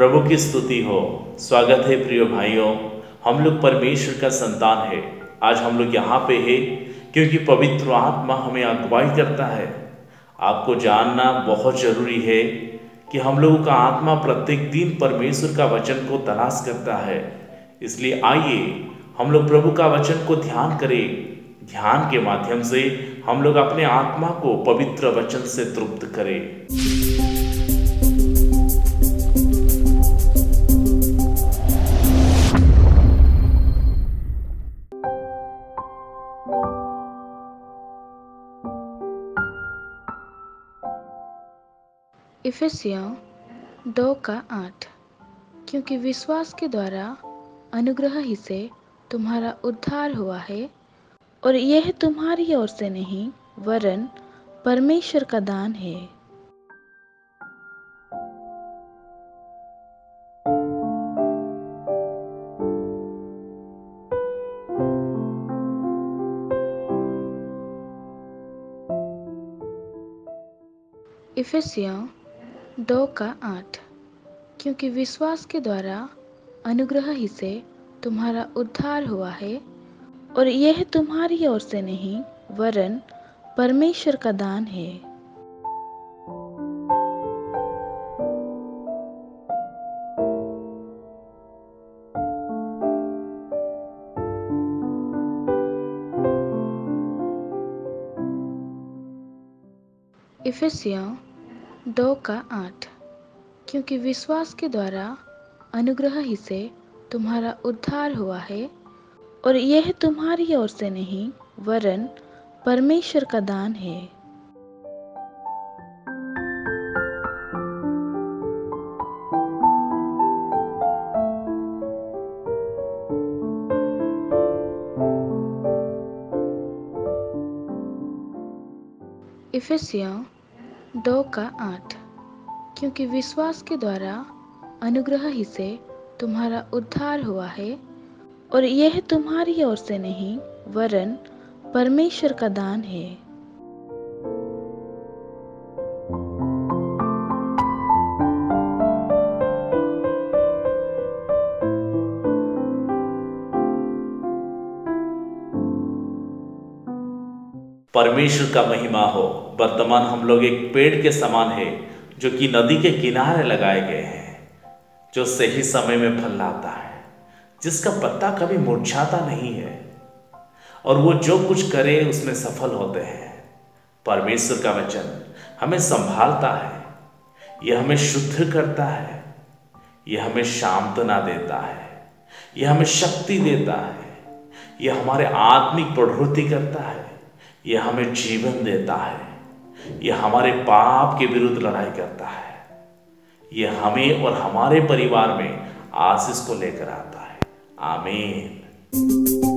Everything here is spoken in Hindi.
प्रभु की स्तुति हो। स्वागत है प्रिय भाइयों, हम लोग परमेश्वर का संतान है। आज हम लोग यहाँ पे है क्योंकि पवित्र आत्मा हमें अगुवाई करता है। आपको जानना बहुत जरूरी है कि हम लोगों का आत्मा प्रत्येक दिन परमेश्वर का वचन को तलाश करता है। इसलिए आइए हम लोग प्रभु का वचन को ध्यान करें। ध्यान के माध्यम से हम लोग अपने आत्मा को पवित्र वचन से तृप्त करें। इफिसियों 2:8 क्योंकि विश्वास के द्वारा अनुग्रह ही से तुम्हारा उद्धार हुआ है, और यह तुम्हारी ओर से नहीं वरन परमेश्वर का दान है। इफिसियों 2:8 क्योंकि विश्वास के द्वारा अनुग्रह ही से तुम्हारा उद्धार हुआ है, और यह तुम्हारी ओर से नहीं वरन परमेश्वर का दान है। इफिसियों 2:8 क्योंकि विश्वास के द्वारा अनुग्रह ही से तुम्हारा उद्धार हुआ है, और यह तुम्हारी ओर से नहीं वरन परमेश्वर का दान है। इफिसियों 2:8 क्योंकि विश्वास के द्वारा अनुग्रह ही से तुम्हारा उद्धार हुआ है, और यह तुम्हारी ओर से नहीं वरन परमेश्वर का दान है। परमेश्वर का महिमा हो। वर्तमान हम लोग एक पेड़ के समान है जो कि नदी के किनारे लगाए गए हैं, जो सही समय में फल लाता है, जिसका पत्ता कभी मुरझाता नहीं है, और वो जो कुछ करे उसमें सफल होते हैं। परमेश्वर का वचन हमें संभालता है, यह हमें शुद्ध करता है, यह हमें सांत्वना देता है, यह हमें शक्ति देता है, यह हमारे आत्मिक प्रवृत्ति करता है, यह हमें जीवन देता है, यह हमारे पाप के विरुद्ध लड़ाई करता है, यह हमें और हमारे परिवार में आशीष को लेकर आता है। आमीन।